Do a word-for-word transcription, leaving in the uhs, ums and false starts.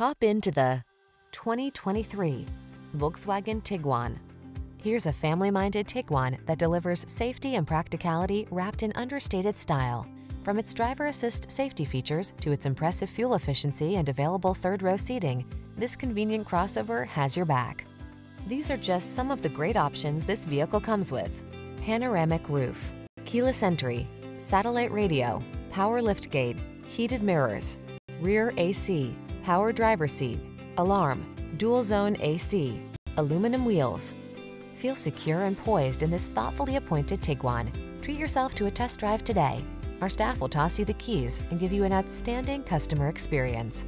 Hop into the twenty twenty-three Volkswagen Tiguan. Here's a family-minded Tiguan that delivers safety and practicality wrapped in understated style. From its driver assist safety features to its impressive fuel efficiency and available third-row seating, this convenient crossover has your back. These are just some of the great options this vehicle comes with: panoramic roof, keyless entry, satellite radio, power liftgate, heated mirrors, rear A C, power driver's seat, alarm, dual zone A C, aluminum wheels. Feel secure and poised in this thoughtfully appointed Tiguan. Treat yourself to a test drive today. Our staff will toss you the keys and give you an outstanding customer experience.